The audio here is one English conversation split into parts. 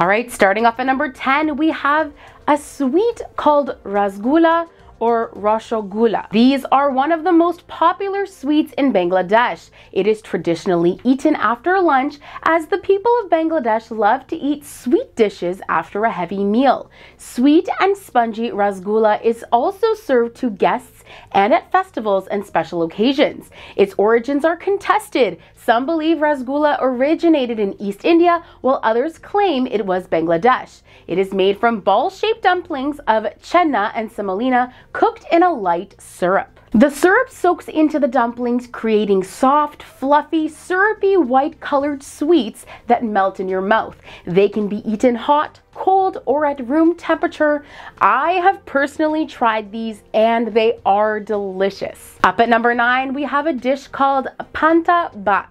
All right, starting off at number 10, we have a sweet called Rasgulla or Roshogula. These are one of the most popular sweets in Bangladesh. It is traditionally eaten after lunch, as the people of Bangladesh love to eat sweet dishes after a heavy meal. Sweet and spongy Rasgulla is also served to guests and at festivals and special occasions. Its origins are contested. Some believe Rasgulla originated in East India, while others claim it was Bangladesh. It is made from ball-shaped dumplings of chana and semolina, cooked in a light syrup. The syrup soaks into the dumplings, creating soft, fluffy, syrupy, white-colored sweets that melt in your mouth. They can be eaten hot, cold, or at room temperature. I have personally tried these and they are delicious. Up at number 9, we have a dish called Panta Bhat.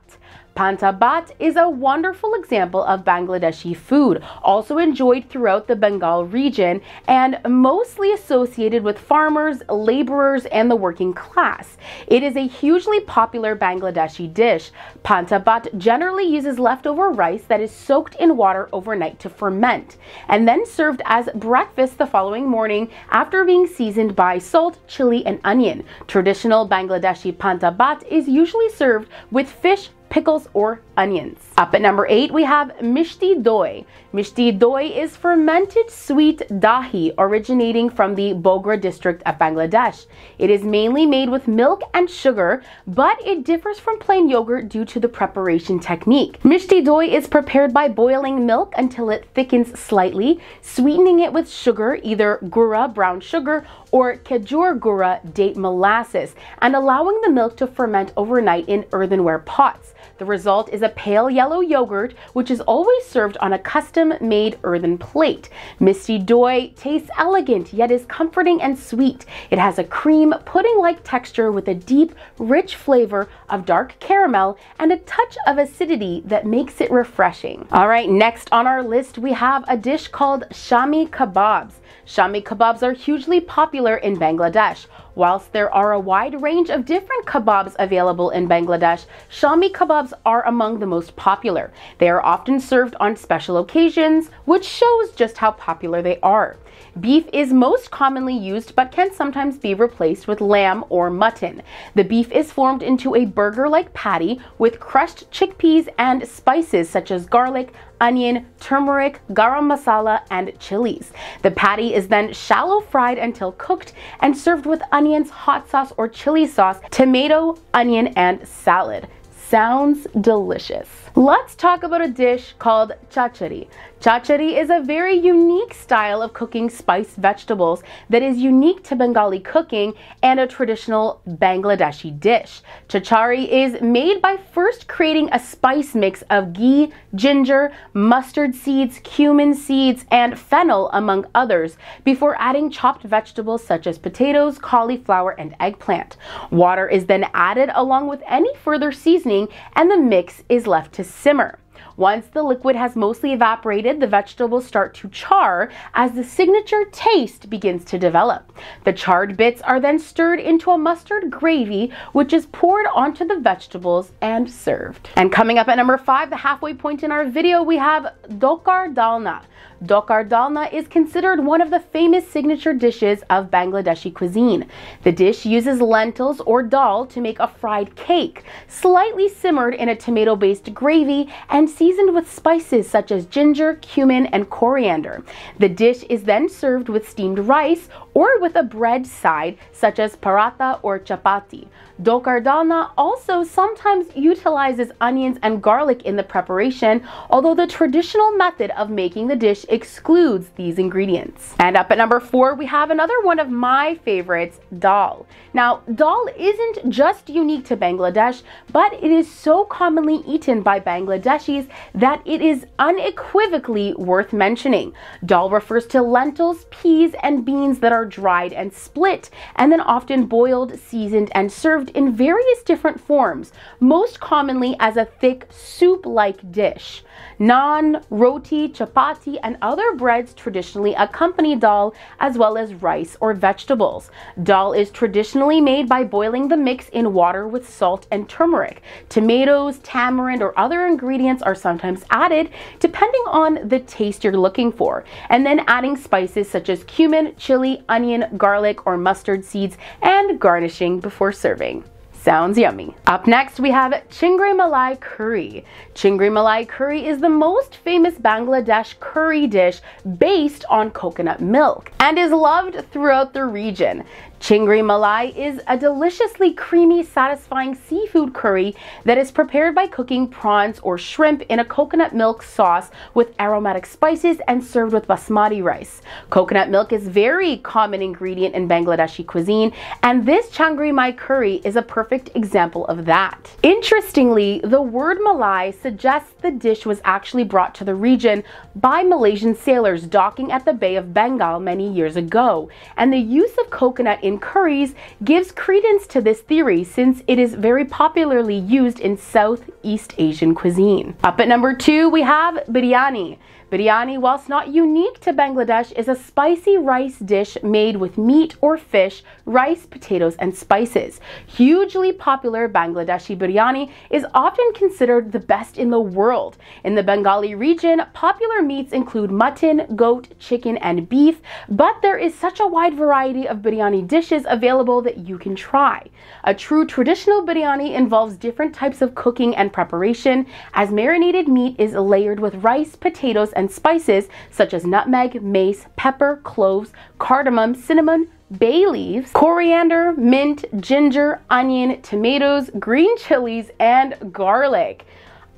Panta Bhat is a wonderful example of Bangladeshi food, also enjoyed throughout the Bengal region and mostly associated with farmers, laborers, and the working class. It is a hugely popular Bangladeshi dish. Panta Bhat generally uses leftover rice that is soaked in water overnight to ferment, and then served as breakfast the following morning after being seasoned by salt, chili, and onion. Traditional Bangladeshi Panta Bhat is usually served with fish, pickles, or onions. Up at number 8, we have Mishti Doi. Mishti Doi is fermented sweet dahi originating from the Bogra district of Bangladesh. It is mainly made with milk and sugar, but it differs from plain yogurt due to the preparation technique. Mishti Doi is prepared by boiling milk until it thickens slightly, sweetening it with sugar, either gura, brown sugar, or khejur gura, date molasses, and allowing the milk to ferment overnight in earthenware pots. The result is a pale yellow yogurt, which is always served on a custom-made earthen plate. Mishti Doi tastes elegant, yet is comforting and sweet. It has a cream pudding-like texture with a deep, rich flavor of dark caramel and a touch of acidity that makes it refreshing. All right, next on our list, we have a dish called Shami Kebabs. Shami kebabs are hugely popular in Bangladesh. Whilst there are a wide range of different kebabs available in Bangladesh, Shami kebabs are among the most popular. They are often served on special occasions, which shows just how popular they are. Beef is most commonly used but can sometimes be replaced with lamb or mutton. The beef is formed into a burger-like patty with crushed chickpeas and spices such as garlic, onion, turmeric, garam masala, and chilies. The patty is then shallow fried until cooked and served with onions, hot sauce or chili sauce, tomato, onion, and salad. Sounds delicious. Let's talk about a dish called chachari. Chachari is a very unique style of cooking spiced vegetables that is unique to Bengali cooking and a traditional Bangladeshi dish. Chachari is made by first creating a spice mix of ghee, ginger, mustard seeds, cumin seeds, and fennel, among others, before adding chopped vegetables such as potatoes, cauliflower, and eggplant. Water is then added along with any further seasoning, and the mix is left to simmer. Once the liquid has mostly evaporated, the vegetables start to char as the signature taste begins to develop. The charred bits are then stirred into a mustard gravy, which is poured onto the vegetables and served. And coming up at number 5, the halfway point in our video, we have Doker Dalna. Doker Dalna is considered one of the famous signature dishes of Bangladeshi cuisine. The dish uses lentils or dal to make a fried cake, slightly simmered in a tomato-based gravy and seasoned with spices such as ginger, cumin, and coriander. The dish is then served with steamed rice or with a bread side such as paratha or chapati. Doker Dalna also sometimes utilizes onions and garlic in the preparation, although the traditional method of making the dish excludes these ingredients. And up at number 4, we have another one of my favorites, dal. Now, dal isn't just unique to Bangladesh, but it is so commonly eaten by Bangladeshis that it is unequivocally worth mentioning. Dal refers to lentils, peas, and beans that are dried and split, and then often boiled, seasoned, and served in various different forms, most commonly as a thick soup-like dish. Naan, roti, chapati, and other breads traditionally accompany dal, as well as rice or vegetables. Dal is traditionally made by boiling the mix in water with salt and turmeric. Tomatoes, tamarind, or other ingredients are sometimes sometimes added depending on the taste you're looking for, and then adding spices such as cumin, chili, onion, garlic, or mustard seeds, and garnishing before serving. Sounds yummy. Up next, we have Chingri Malai Curry. Chingri Malai Curry is the most famous Bangladesh curry dish based on coconut milk and is loved throughout the region. Chingri Malai is a deliciously creamy, satisfying seafood curry that is prepared by cooking prawns or shrimp in a coconut milk sauce with aromatic spices and served with basmati rice. Coconut milk is a very common ingredient in Bangladeshi cuisine, and this Chingri Malai curry is a perfect example of that. Interestingly, the word malai suggests the dish was actually brought to the region by Malaysian sailors docking at the Bay of Bengal many years ago, and the use of coconut in curries gives credence to this theory since it is very popularly used in Southeast Asian cuisine. Up at number 2, we have biryani. Biryani, whilst not unique to Bangladesh, is a spicy rice dish made with meat or fish, rice, potatoes, and spices. Hugely popular, Bangladeshi biryani is often considered the best in the world. In the Bengali region, popular meats include mutton, goat, chicken, and beef, but there is such a wide variety of biryani dishes available that you can try. A true traditional biryani involves different types of cooking and preparation, as marinated meat is layered with rice, potatoes, and spices such as nutmeg, mace, pepper, cloves, cardamom, cinnamon, bay leaves, coriander, mint, ginger, onion, tomatoes, green chilies, and garlic.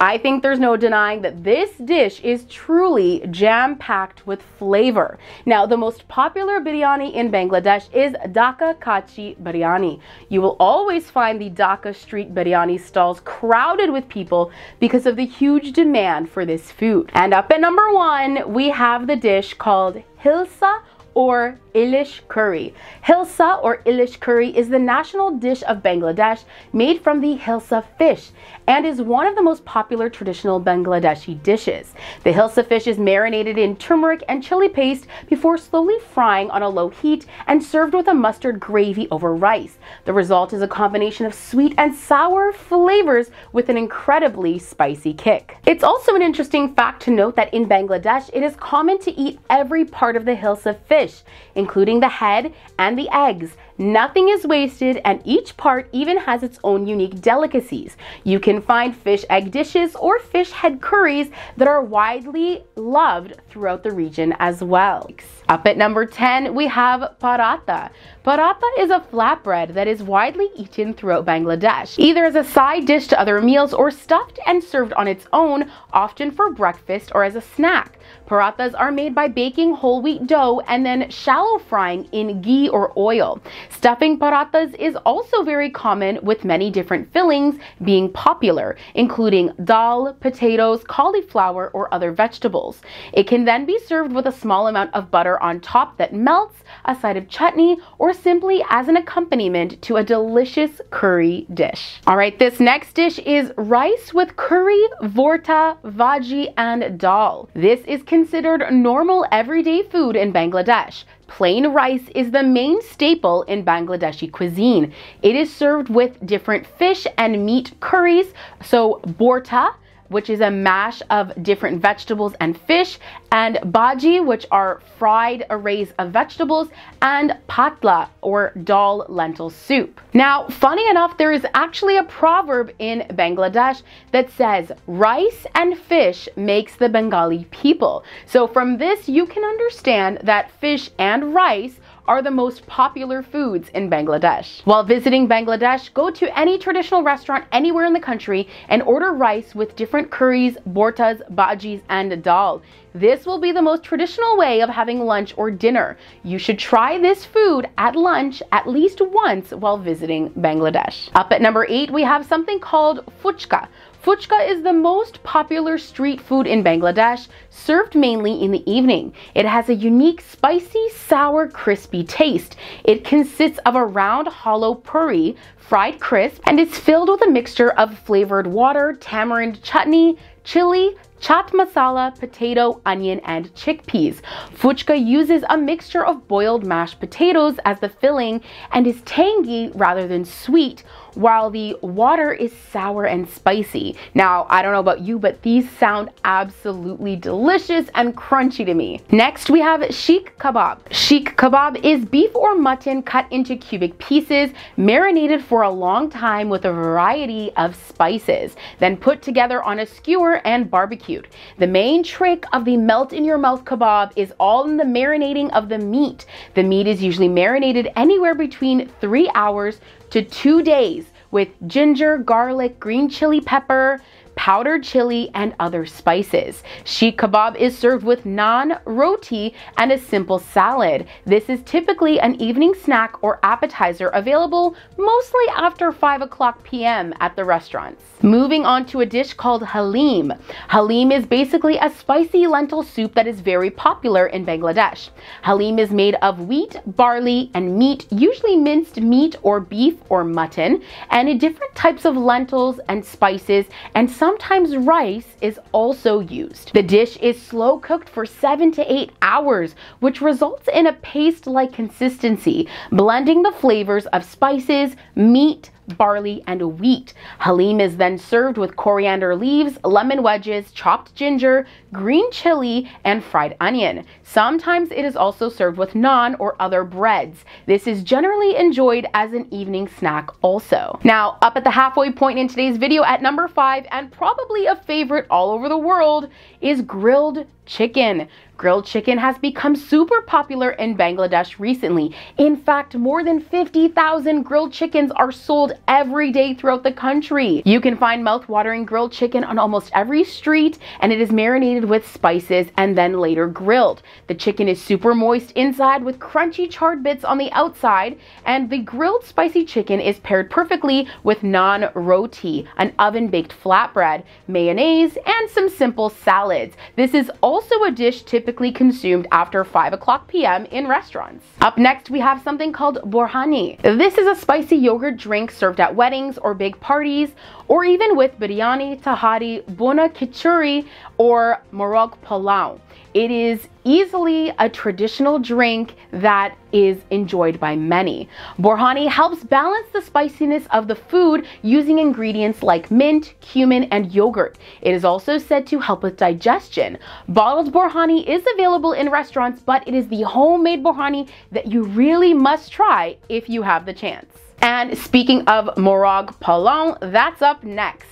I think there's no denying that this dish is truly jam-packed with flavor. Now, the most popular biryani in Bangladesh is Dhaka Kachi biryani. You will always find the Dhaka street biryani stalls crowded with people because of the huge demand for this food. And up at number 1, we have the dish called Hilsa or Ilish curry. Hilsa or Ilish curry is the national dish of Bangladesh, made from the Hilsa fish, and is one of the most popular traditional Bangladeshi dishes. The Hilsa fish is marinated in turmeric and chili paste before slowly frying on a low heat and served with a mustard gravy over rice. The result is a combination of sweet and sour flavors with an incredibly spicy kick. It's also an interesting fact to note that in Bangladesh, it is common to eat every part of the Hilsa fish, including the head and the eggs. Nothing is wasted, and each part even has its own unique delicacies. You can find fish egg dishes or fish head curries that are widely loved throughout the region as well. Up at number 10, we have paratha. Paratha is a flatbread that is widely eaten throughout Bangladesh, either as a side dish to other meals or stuffed and served on its own, often for breakfast or as a snack. Parathas are made by baking whole wheat dough and then shallow frying in ghee or oil. Stuffing parathas is also very common, with many different fillings being popular, including dal, potatoes, cauliflower, or other vegetables. It can then be served with a small amount of butter on top that melts, a side of chutney, or simply as an accompaniment to a delicious curry dish. Alright, this next dish is rice with curry, vorta, bhaji, and dal. This is considered normal everyday food in Bangladesh. Plain rice is the main staple in Bangladeshi cuisine. It is served with different fish and meat curries, so borta, which is a mash of different vegetables and fish, and bhaji, which are fried arrays of vegetables, and patla, or dal lentil soup. Now, funny enough, there is actually a proverb in Bangladesh that says, rice and fish makes the Bengali people. So from this, you can understand that fish and rice are the most popular foods in Bangladesh. While visiting Bangladesh, go to any traditional restaurant anywhere in the country and order rice with different curries, bortas, bhajis, and dal. This will be the most traditional way of having lunch or dinner. You should try this food at lunch at least once while visiting Bangladesh. Up at number 8, we have something called fuchka. Fuchka is the most popular street food in Bangladesh, served mainly in the evening. It has a unique spicy, sour, crispy taste. It consists of a round, hollow puri, fried crisp, and is filled with a mixture of flavored water, tamarind chutney, chili, chaat masala, potato, onion, and chickpeas. Fuchka uses a mixture of boiled mashed potatoes as the filling and is tangy rather than sweet, while the water is sour and spicy. Now, I don't know about you, but these sound absolutely delicious and crunchy to me. Next, we have sheekh kebab. Sheekh kebab is beef or mutton cut into cubic pieces, marinated for a long time with a variety of spices, then put together on a skewer and barbecued. The main trick of the melt-in-your-mouth kebab is all in the marinating of the meat. The meat is usually marinated anywhere between 3 hours to 2 days with ginger, garlic, green chili pepper, powdered chili, and other spices. Sheekh kebab is served with naan, roti, and a simple salad. This is typically an evening snack or appetizer available mostly after 5:00 p.m. at the restaurants. Moving on to a dish called haleem. Haleem is basically a spicy lentil soup that is very popular in Bangladesh. Haleem is made of wheat, barley, and meat, usually minced meat or beef or mutton, and different types of lentils and spices, and sometimes rice is also used. The dish is slow cooked for 7 to 8 hours, which results in a paste-like consistency, blending the flavors of spices, meat, barley, and wheat. Haleem is then served with coriander leaves, lemon wedges, chopped ginger, green chili, and fried onion. Sometimes it is also served with naan or other breads. This is generally enjoyed as an evening snack also. Now, up at the halfway point in today's video at number 5, and probably a favorite all over the world, is grilled chicken. Grilled chicken has become super popular in Bangladesh recently. In fact, more than 50,000 grilled chickens are sold every day throughout the country. You can find mouth-watering grilled chicken on almost every street, and it is marinated with spices and then later grilled. The chicken is super moist inside with crunchy charred bits on the outside, and the grilled spicy chicken is paired perfectly with naan roti, an oven-baked flatbread, mayonnaise, and some simple salads. This is also a dish typically consumed after 5:00 p.m. in restaurants. Up next, we have something called borhani. This is a spicy yogurt drink served at weddings or big parties, or even with biryani, tahari, Bhuna Khichuri, or Morog Polao. It is easily a traditional drink that is enjoyed by many. Borhani helps balance the spiciness of the food using ingredients like mint, cumin, and yogurt. It is also said to help with digestion. Bottled borhani is available in restaurants, but it is the homemade borhani that you really must try if you have the chance. And speaking of Morog Polao, that's up next.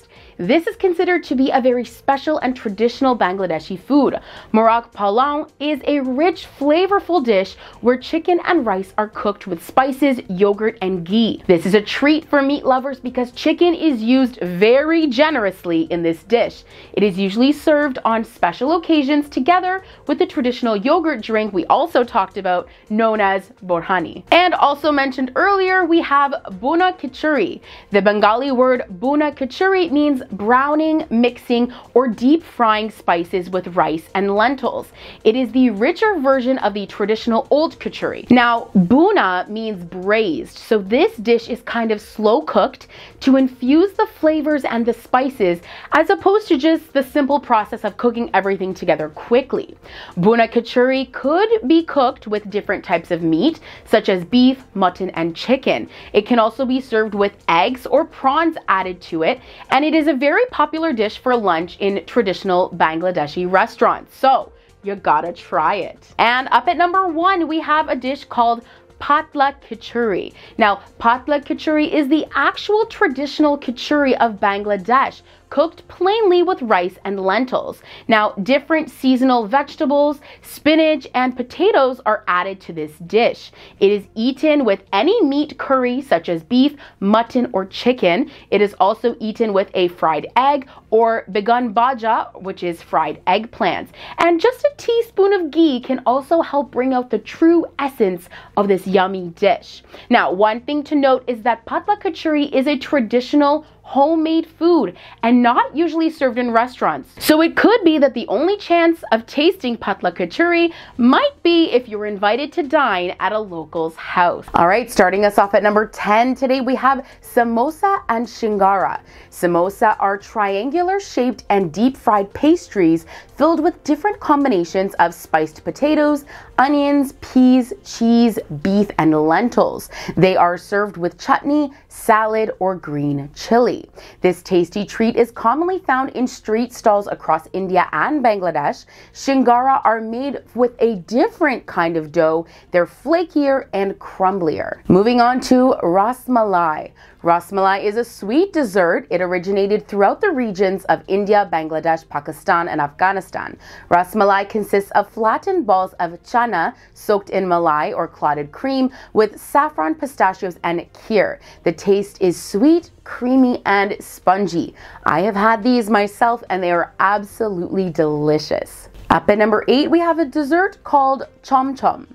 This is considered to be a very special and traditional Bangladeshi food. Morog Polao is a rich, flavorful dish where chicken and rice are cooked with spices, yogurt, and ghee. This is a treat for meat lovers because chicken is used very generously in this dish. It is usually served on special occasions together with the traditional yogurt drink we also talked about, known as borhani. And also mentioned earlier, we have Bhuna Khichuri. The Bengali word Bhuna Khichuri means browning, mixing, or deep frying spices with rice and lentils. It is the richer version of the traditional old khichuri. Now, bhuna means braised, so this dish is kind of slow cooked to infuse the flavors and the spices, as opposed to just the simple process of cooking everything together quickly. Bhuna khichuri could be cooked with different types of meat, such as beef, mutton, and chicken. It can also be served with eggs or prawns added to it, and it is a very popular dish for lunch in traditional Bangladeshi restaurants, so you gotta try it. And up at number 1, we have a dish called Patla Khichuri. Now, Patla Khichuri is the actual traditional khichuri of Bangladesh, cooked plainly with rice and lentils. Now, different seasonal vegetables, spinach, and potatoes are added to this dish. It is eaten with any meat curry, such as beef, mutton, or chicken. It is also eaten with a fried egg or begun bhaja, which is fried eggplants. And just a teaspoon of ghee can also help bring out the true essence of this yummy dish. Now, one thing to note is that Patla Khichuri is a traditional homemade food and not usually served in restaurants. So it could be that the only chance of tasting Patla Khichuri might be if you're invited to dine at a local's house. All right, starting us off at number 10 today, we have samosa and shingara. Samosa are triangular shaped and deep fried pastries filled with different combinations of spiced potatoes, onions, peas, cheese, beef, and lentils. They are served with chutney, salad, or green chili. This tasty treat is commonly found in street stalls across India and Bangladesh. Shingara are made with a different kind of dough. They're flakier and crumblier. Moving on to Rasmalai. Rasmalai is a sweet dessert. It originated throughout the regions of India, Bangladesh, Pakistan, and Afghanistan. Rasmalai consists of flattened balls of chana soaked in malai or clotted cream with saffron, pistachios, and kheer. The taste is sweet, creamy, and spongy. I have had these myself and they are absolutely delicious. Up at number 8, we have a dessert called chom chom.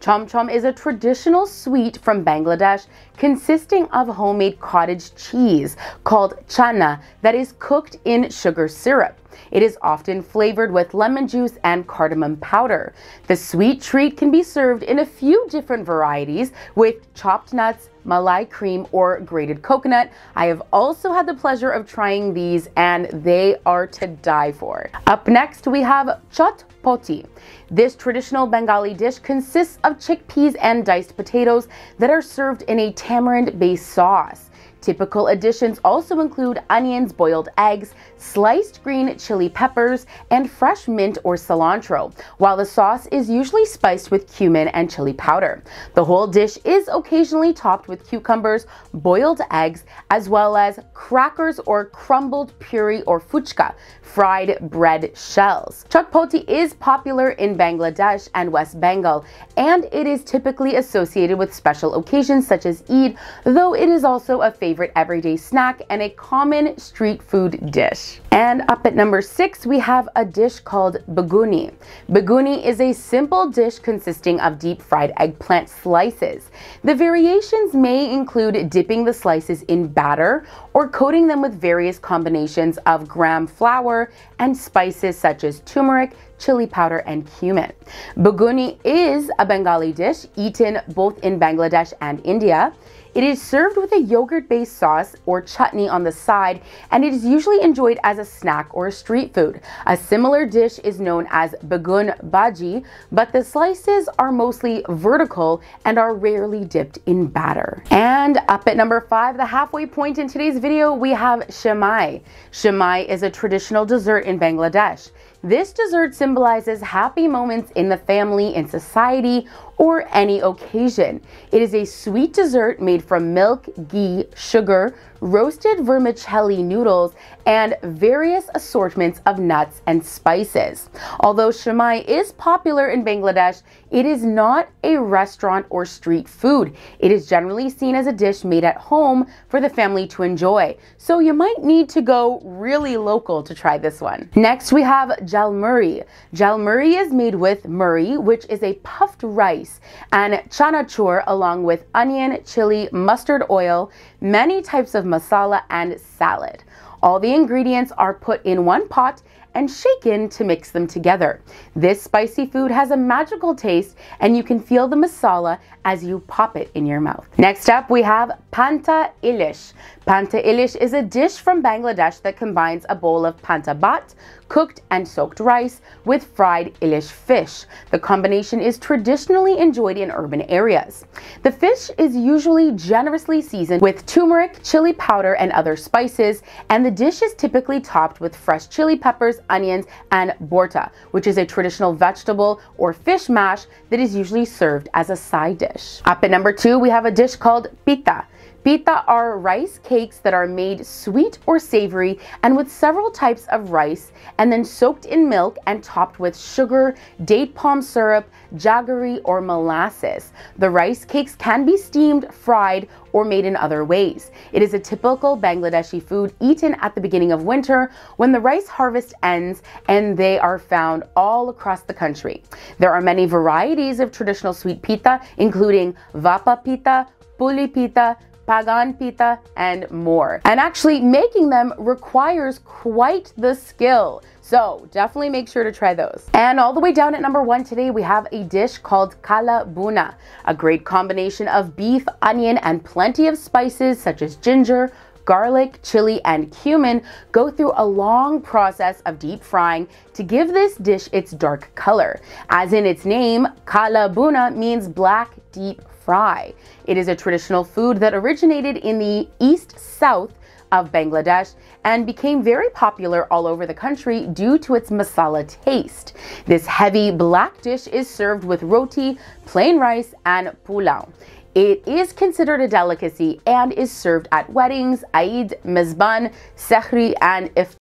Chom chom is a traditional sweet from Bangladesh consisting of homemade cottage cheese called chana that is cooked in sugar syrup. It is often flavored with lemon juice and cardamom powder. The sweet treat can be served in a few different varieties with chopped nuts, malai cream, or grated coconut. I have also had the pleasure of trying these and they are to die for. Up next, we have Chotpoti. This traditional Bengali dish consists of chickpeas and diced potatoes that are served in a tamarind-based sauce. Typical additions also include onions, boiled eggs, sliced green chili peppers, and fresh mint or cilantro, while the sauce is usually spiced with cumin and chili powder. The whole dish is occasionally topped with cucumbers, boiled eggs, as well as crackers or crumbled puri or fuchka, fried bread shells. Chotpoti is popular in Bangladesh and West Bengal, and it is typically associated with special occasions such as Eid, though it is also a favorite everyday snack and a common street food dish. And up at number 6, we have a dish called baguni. Baguni is a simple dish consisting of deep fried eggplant slices. The variations may include dipping the slices in batter or coating them with various combinations of gram flour and spices such as turmeric, chili powder, and cumin. Baguni is a Bengali dish eaten both in Bangladesh and India. It is served with a yogurt-based sauce or chutney on the side, and it is usually enjoyed as a snack or a street food. A similar dish is known as bhaji, but the slices are mostly vertical and are rarely dipped in batter. And up at number 5, the halfway point in today's video, we have shemai. Shemai is a traditional dessert in Bangladesh. This dessert symbolizes happy moments in the family, in society, or any occasion. It is a sweet dessert made from milk, ghee, sugar, roasted vermicelli noodles, and various assortments of nuts and spices. Although shemai is popular in Bangladesh, it is not a restaurant or street food. It is generally seen as a dish made at home for the family to enjoy. So you might need to go really local to try this one. Next, we have jalmuri. Jalmuri is made with murri, which is a puffed rice, and chanachur along with onion, chili, mustard oil, many types of masala, and salad. All the ingredients are put in one pot and shaken to mix them together. This spicy food has a magical taste and you can feel the masala as you pop it in your mouth. Next up, we have Panta Ilish. Panta Ilish is a dish from Bangladesh that combines a bowl of Panta Bhat, cooked and soaked rice, with fried Ilish fish. The combination is traditionally enjoyed in urban areas. The fish is usually generously seasoned with turmeric, chili powder, and other spices, and the dish is typically topped with fresh chili peppers, onions, and borta, which is a traditional vegetable or fish mash that is usually served as a side dish. Up at number 2, we have a dish called pitha. Pitha are rice cakes that are made sweet or savory and with several types of rice and then soaked in milk and topped with sugar, date palm syrup, jaggery, or molasses. The rice cakes can be steamed, fried, or made in other ways. It is a typical Bangladeshi food eaten at the beginning of winter when the rice harvest ends, and they are found all across the country. There are many varieties of traditional sweet pitha, including vapa pitha, puli pitha, pagan, pitha, and more. And actually making them requires quite the skill. So definitely make sure to try those. And all the way down at number one today, we have a dish called kalabuna, a great combination of beef, onion, and plenty of spices such as ginger, garlic, chili, and cumin go through a long process of deep frying to give this dish its dark color. As in its name, kalabuna means black deep fry. It is a traditional food that originated in the east-south of Bangladesh and became very popular all over the country due to its masala taste. This heavy black dish is served with roti, plain rice, and pulao. It is considered a delicacy and is served at weddings, Eid, Mizban, Sehri, and iftar.